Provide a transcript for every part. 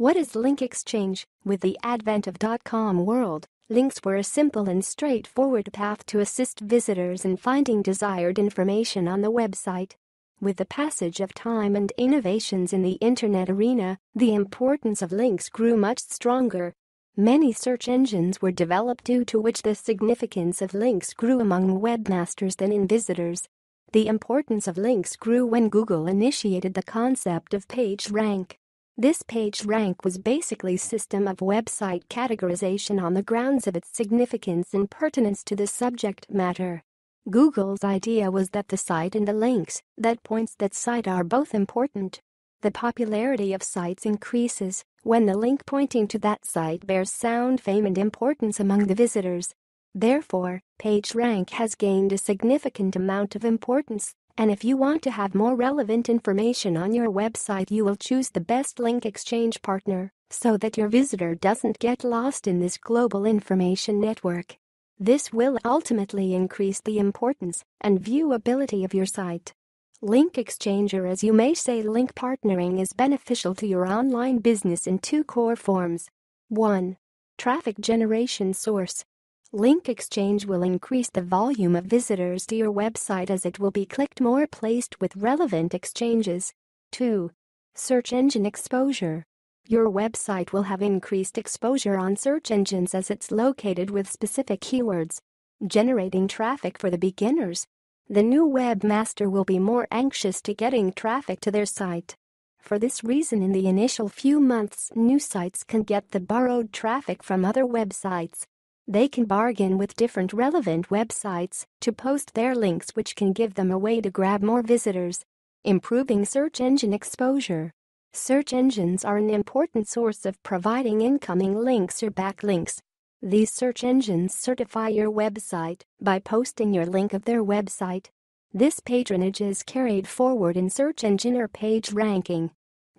What is link exchange? With the advent of .com world, links were a simple and straightforward path to assist visitors in finding desired information on the website. With the passage of time and innovations in the internet arena, the importance of links grew much stronger. Many search engines were developed, due to which the significance of links grew among webmasters than in visitors. The importance of links grew when Google initiated the concept of page rank. This page rank was basically a system of website categorization on the grounds of its significance and pertinence to the subject matter. Google's idea was that the site and the links that points that site are both important. The popularity of sites increases when the link pointing to that site bears sound fame and importance among the visitors. Therefore, PageRank has gained a significant amount of importance, and if you want to have more relevant information on your website, you will choose the best link exchange partner so that your visitor doesn't get lost in this global information network. This will ultimately increase the importance and viewability of your site. Link exchange, or as you may say, link partnering, is beneficial to your online business in two core forms. 1. Traffic generation source. Link exchange will increase the volume of visitors to your website as it will be clicked more, placed with relevant exchanges. 2. Search engine exposure. Your website will have increased exposure on search engines as it's located with specific keywords, generating traffic for the beginners. The new webmaster will be more anxious to getting traffic to their site. For this reason, in the initial few months, new sites can get the borrowed traffic from other websites. They can bargain with different relevant websites to post their links, which can give them a way to grab more visitors. Improving search engine exposure. Search engines are an important source of providing incoming links or backlinks. These search engines certify your website by posting your link of their website. This patronage is carried forward in search engine or page ranking.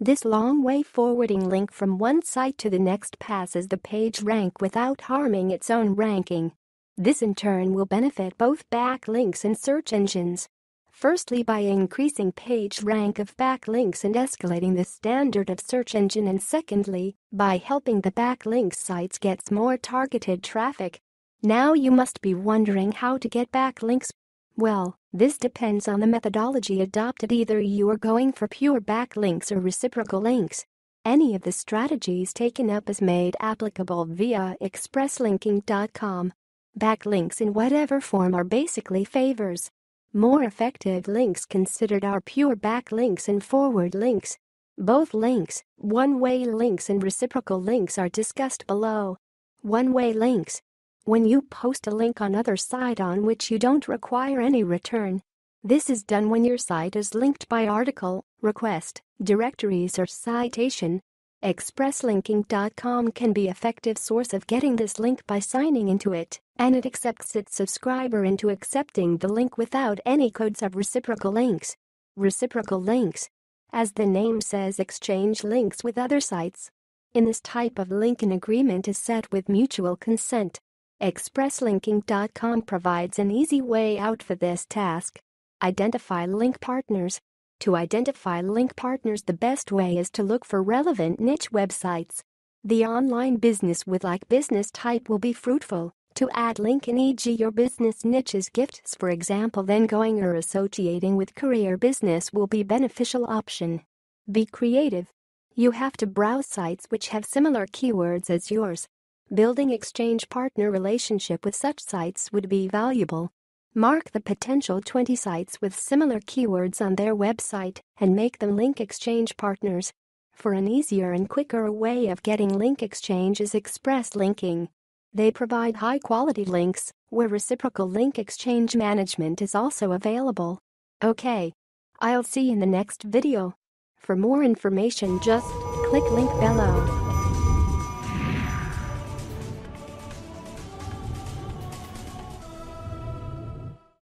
This long way forwarding link from one site to the next passes the page rank without harming its own ranking. This in turn will benefit both backlinks and search engines. Firstly, by increasing page rank of backlinks and escalating the standard of search engine, and secondly, by helping the backlinks sites gets more targeted traffic. Now you must be wondering how to get backlinks. Well, this depends on the methodology adopted. Either you are going for pure backlinks or reciprocal links. Any of the strategies taken up is made applicable via expresslinking.com. Backlinks in whatever form are basically favors. More effective links considered are pure backlinks and forward links. Both links, one-way links and reciprocal links, are discussed below. One-way links. When you post a link on other site on which you don't require any return. This is done when your site is linked by article, request, directories or citation. ExpressLinking.com can be an effective source of getting this link by signing into it, and it accepts its subscriber into accepting the link without any codes of reciprocal links. Reciprocal links. As the name says, exchange links with other sites. In this type of link, an agreement is set with mutual consent. ExpressLinking.com provides an easy way out for this task. Identify link partners. To identify link partners, the best way is to look for relevant niche websites. The online business with like business type will be fruitful to add link in, e.g. your business niche's gifts, for example. Then going or associating with career business will be beneficial option. Be creative. You have to browse sites which have similar keywords as yours. Building exchange partner relationship with such sites would be valuable. Mark the potential 20 sites with similar keywords on their website and make them link exchange partners. For an easier and quicker way of getting link exchange is Express Linking. They provide high-quality links where reciprocal link exchange management is also available. Okay. I'll see you in the next video. For more information, just click link below.